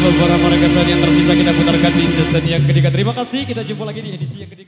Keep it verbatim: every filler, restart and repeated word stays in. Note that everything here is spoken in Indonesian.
beberapa rekesan yang tersisa kita putarkan di season yang ketiga. Terima kasih, kita jumpa lagi di edisi yang ketiga.